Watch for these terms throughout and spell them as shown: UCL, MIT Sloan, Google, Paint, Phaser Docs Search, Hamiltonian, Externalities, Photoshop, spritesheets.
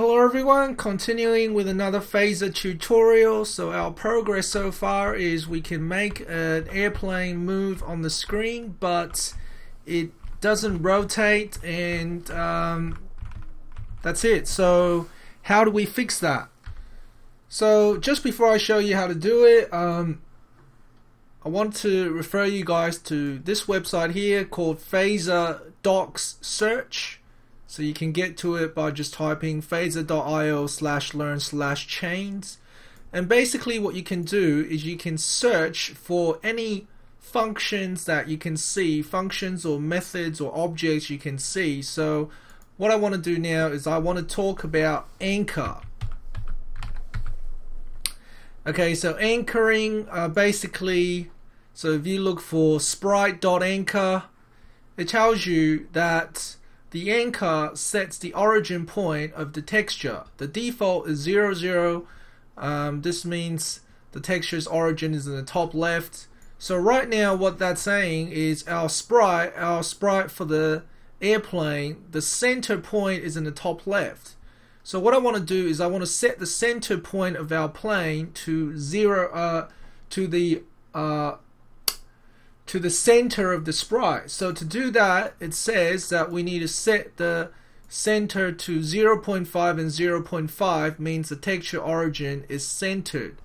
Hello everyone, continuing with another Phaser tutorial. So our progress so far is we can make an airplane move on the screen, but it doesn't rotate, and that's it. So how do we fix that? So just before I show you how to do it, I want to refer you guys to this website here called Phaser Docs Search. So you can get to it by just typing phaser.io/learn/chains. And basically what you can do is you can search for any functions that you can see, functions or methods or objects you can see. So what I want to do now is I want to talk about anchor. Okay, so anchoring, basically, so if you look for sprite.anchor, it tells you that the anchor sets the origin point of the texture. The default is 0, 0. This means the texture's origin is in the top left. So right now what that's saying is our sprite for the airplane, the center point is in the top left. So what I want to do is I want to set the center point of our plane to the center of the sprite. So to do that, it says that we need to set the center to 0.5, and 0.5 means the texture origin is centered.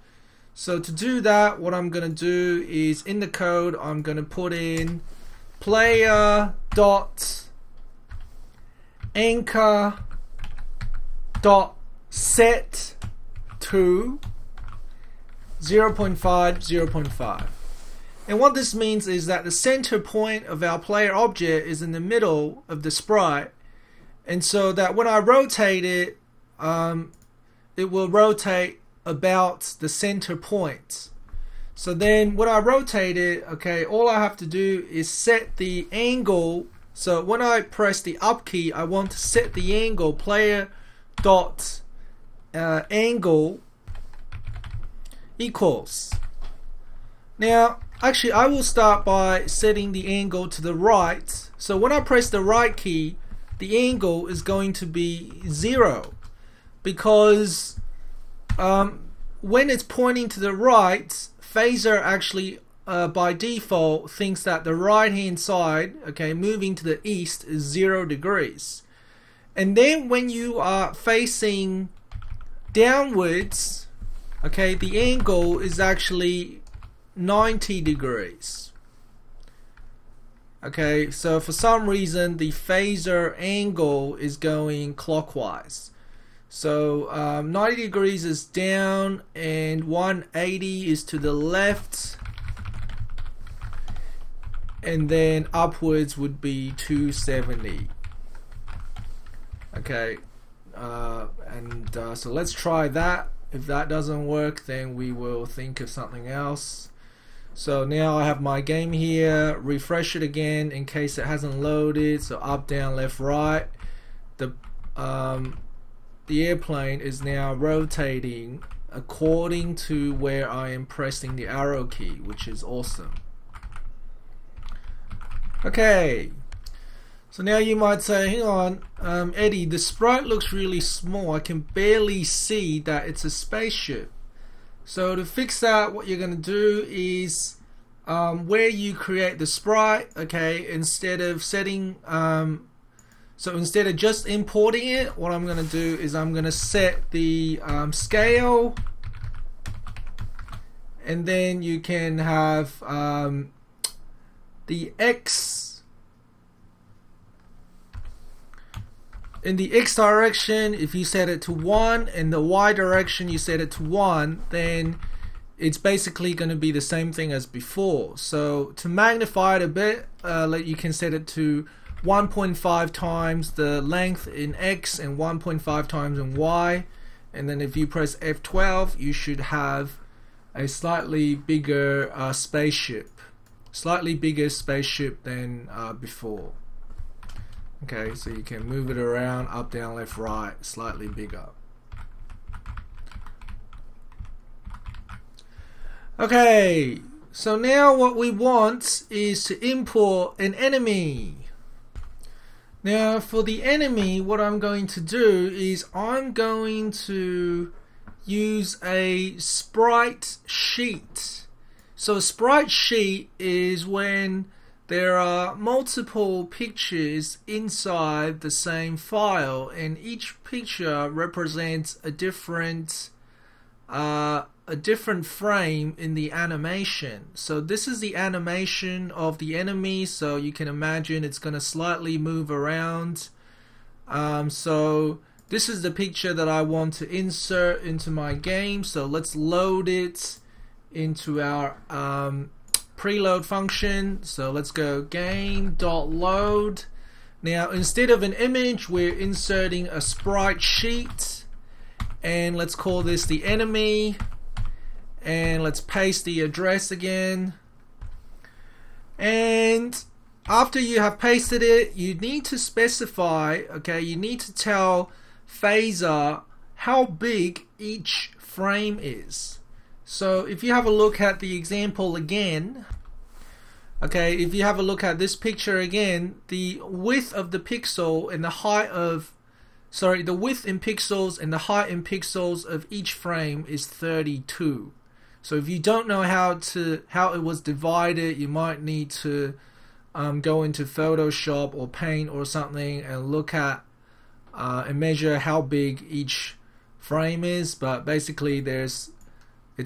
So to do that, what I'm going to do is in the code I'm going to put in player.anchor.set to 0.5, 0.5. And what this means is that the center point of our player object is in the middle of the sprite, and so that when I rotate it, it will rotate about the center point. So then when I rotate it, okay, all I have to do is set the angle. So when I press the up key, I want to set the angle, player.angle equals. Now, actually, I will start by setting the angle to the right. So when I press the right key, the angle is going to be 0, because when it's pointing to the right, Phaser actually by default thinks that the right hand side, okay, moving to the east is 0 degrees. And then when you are facing downwards, okay, the angle is actually 90 degrees. Okay, so for some reason the Phaser angle is going clockwise. So 90 degrees is down and 180 is to the left, and then upwards would be 270. Okay, so let's try that. If that doesn't work, then we will think of something else. So now I have my game here, refresh it again in case it hasn't loaded. So up, down, left, right. The airplane is now rotating according to where I am pressing the arrow key, which is awesome. Okay, so now you might say, hang on, Eddie, the sprite looks really small. I can barely see that it's a spaceship. So to fix that, what you're going to do is where you create the sprite, okay, instead of setting, so instead of just importing it, what I'm going to do is I'm going to set the scale, and then you can have the X, in the X direction, if you set it to 1, in the Y direction you set it to 1, then it's basically going to be the same thing as before. So to magnify it a bit, you can set it to 1.5 times the length in X and 1.5 times in Y, and then if you press F12 you should have a slightly bigger spaceship, than before. Okay, so you can move it around, up, down, left, right, slightly bigger. Okay, so now what we want is to import an enemy. Now for the enemy, what I'm going to do is I'm going to use a sprite sheet. So a sprite sheet is when there are multiple pictures inside the same file, and each picture represents a different frame in the animation. So this is the animation of the enemy, so you can imagine it's going to slightly move around. So this is the picture that I want to insert into my game, so let's load it into our preload function. So let's go game.load. Now instead of an image, we're inserting a sprite sheet, and let's call this the enemy, and let's paste the address again. And after you have pasted it, you need to specify, okay, you need to tell Phaser how big each frame is. So if you have a look at the example again, okay, if you have a look at this picture again, the width of the pixel and the height of, sorry, the width in pixels and the height in pixels of each frame is 32. So if you don't know how it was divided, you might need to go into Photoshop or Paint or something and look at and measure how big each frame is. But basically it's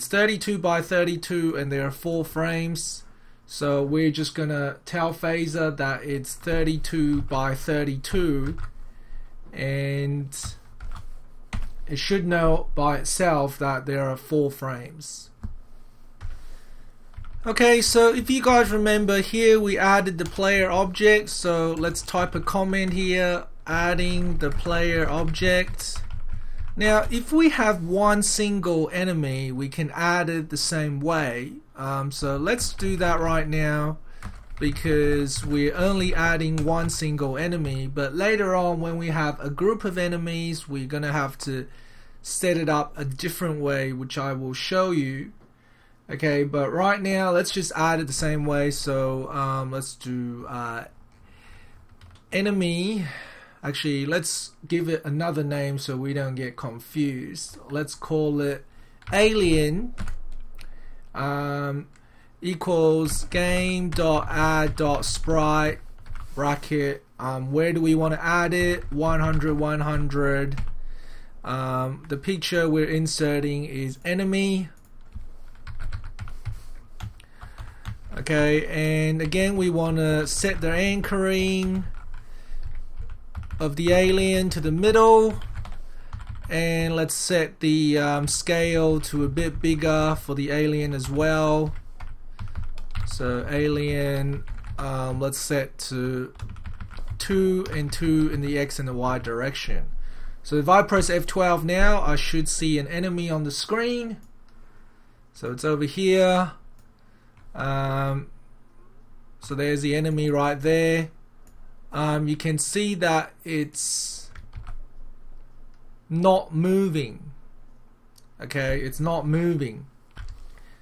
32 by 32 and there are 4 frames, so we're just gonna tell Phaser that it's 32 by 32 and it should know by itself that there are 4 frames. Okay, so if you guys remember, here we added the player object, so let's type a comment here, adding the player object. Now if we have one single enemy, we can add it the same way. So let's do that right now because we're only adding one single enemy, but later on when we have a group of enemies, we're gonna have to set it up a different way, which I will show you. Okay, but right now let's just add it the same way. So let's do enemy. Actually, let's give it another name so we don't get confused. Let's call it alien equals game.add.sprite bracket. Where do we want to add it? 100. The picture we're inserting is enemy. Okay, and again we want to set the anchoring of the alien to the middle, and let's set the scale to a bit bigger for the alien as well. So alien, let's set to 2 and 2 in the X and the Y direction. So if I press F12 now, I should see an enemy on the screen. So it's over here. So there's the enemy right there. You can see that it's not moving. Okay, it's not moving.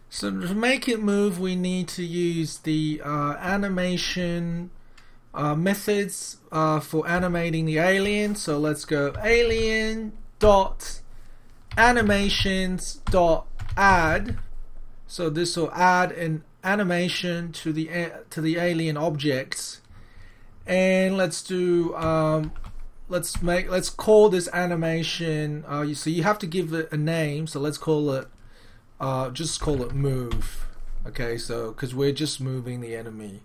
So to make it move, we need to use the animation methods for animating the alien. So let's go alien.animations.add. So this will add an animation to the alien objects. And let's do let's call this animation so you have to give it a name, so let's call it just call it move. Okay, so because we're just moving the enemy.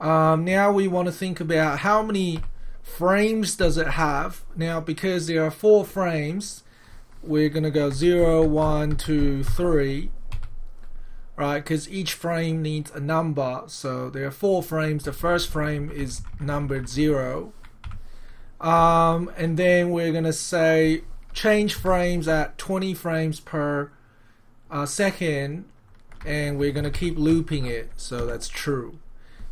Now we want to think about how many frames does it have. Now because there are 4 frames, we're gonna go 0, 1, 2, 3, right, because each frame needs a number. So there are 4 frames. The first frame is numbered 0. And then we're gonna say change frames at 20 frames per second, and we're gonna keep looping it, so that's true.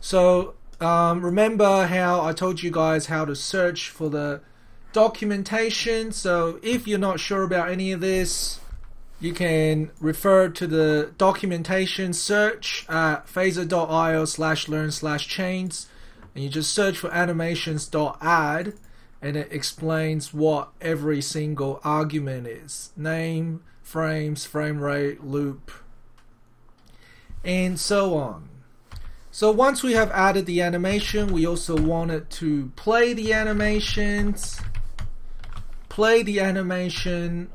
So remember how I told you guys how to search for the documentation. So if you're not sure about any of this, you can refer to the documentation search at phaser.io/learn/chains. and you just search for animations.add, and it explains what every single argument is: name, frames, frame rate, loop, and so on. So once we have added the animation, we also want it to play the animations,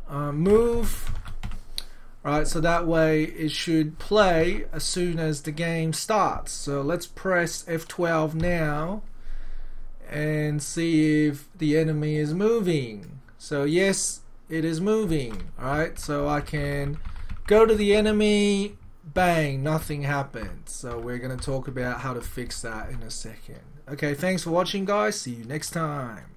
move. Right, so that way it should play as soon as the game starts. So let's press F12 now and see if the enemy is moving. So yes, it is moving. Alright, so I can go to the enemy, bang, nothing happened. So we're going to talk about how to fix that in a second. Okay, thanks for watching, guys. See you next time.